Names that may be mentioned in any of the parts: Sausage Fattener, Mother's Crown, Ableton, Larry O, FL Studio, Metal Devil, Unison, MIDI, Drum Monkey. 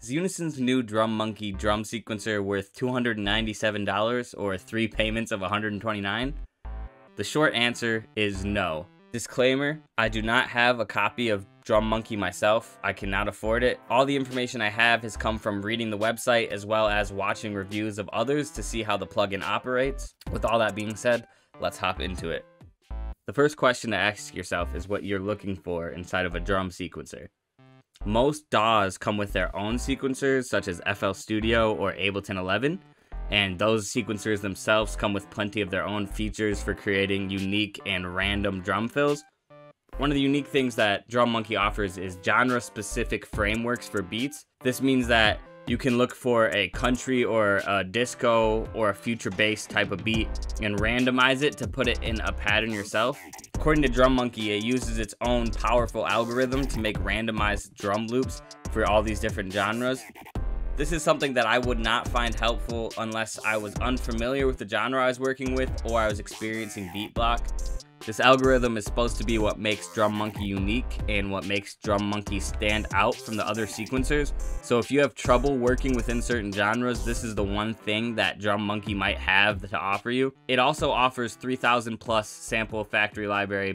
Is Unison's new Drum Monkey drum sequencer worth $297 or 3 payments of $129? The short answer is no. Disclaimer, I do not have a copy of Drum Monkey myself. I cannot afford it. All the information I have has come from reading the website as well as watching reviews of others to see how the plugin operates. With all that being said, let's hop into it. The first question to ask yourself is what you're looking for inside of a drum sequencer. Most DAWs come with their own sequencers such as FL Studio or Ableton 11, and those sequencers themselves come with plenty of their own features for creating unique and random drum fills. One of the unique things that Drum Monkey offers is genre-specific frameworks for beats. This means that you can look for a country or a disco or a future bass type of beat and randomize it to put it in a pattern yourself. According to Drum Monkey, it uses its own powerful algorithm to make randomized drum loops for all these different genres. This is something that I would not find helpful unless I was unfamiliar with the genre I was working with or I was experiencing beat block. This algorithm is supposed to be what makes Drum Monkey unique and what makes Drum Monkey stand out from the other sequencers. So if you have trouble working within certain genres, this is the one thing that Drum Monkey might have to offer you. It also offers 3,000 plus sample factory library.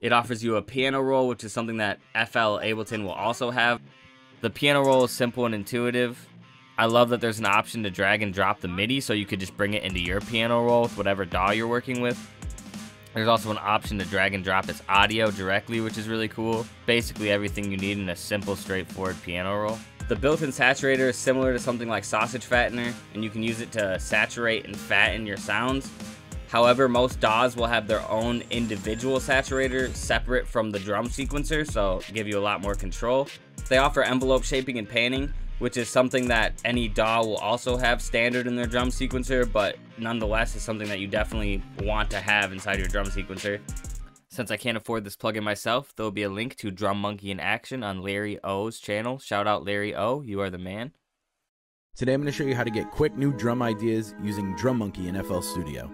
It offers you a piano roll, which is something that FL Ableton will also have. The piano roll is simple and intuitive. I love that there's an option to drag and drop the MIDI, so you could just bring it into your piano roll with whatever DAW you're working with. There's also an option to drag and drop its audio directly, which is really cool. Basically everything you need in a simple, straightforward piano roll. The built-in saturator is similar to something like Sausage Fattener, and you can use it to saturate and fatten your sounds. However, most DAWs will have their own individual saturator separate from the drum sequencer, so give you a lot more control. They offer envelope shaping and panning, which is something that any DAW will also have standard in their drum sequencer, but nonetheless is something that you definitely want to have inside your drum sequencer. Since I can't afford this plugin myself, there will be a link to Drum Monkey in action on Larry O's channel. Shout out Larry O, you are the man. Today I'm going to show you how to get quick new drum ideas using Drum Monkey in FL Studio.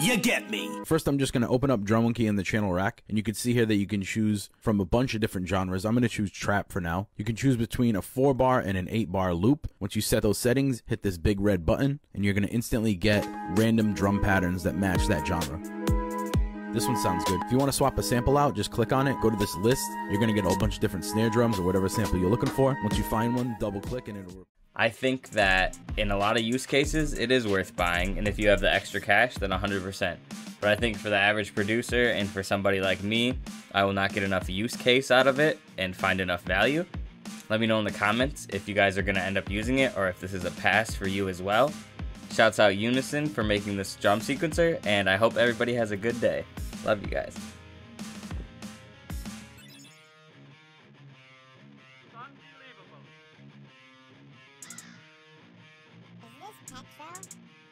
You get me. First, I'm just going to open up Drum Monkey in the channel rack, and you can see here that you can choose from a bunch of different genres. I'm going to choose trap for now. You can choose between a 4-bar and an 8-bar loop. Once you set those settings, hit this big red button, and you're going to instantly get random drum patterns that match that genre. This one sounds good. If you want to swap a sample out, just click on it, go to this list. You're going to get a whole bunch of different snare drums or whatever sample you're looking for. Once you find one, double click and it'll work. I think that in a lot of use cases, it is worth buying. And if you have the extra cash, then 100%. But I think for the average producer and for somebody like me, I will not get enough use case out of it and find enough value. Let me know in the comments if you guys are going to end up using it or if this is a pass for you as well. Shouts out Unison for making this drum sequencer, and I hope everybody has a good day. Love you guys. Unbelievable. Is this tech though?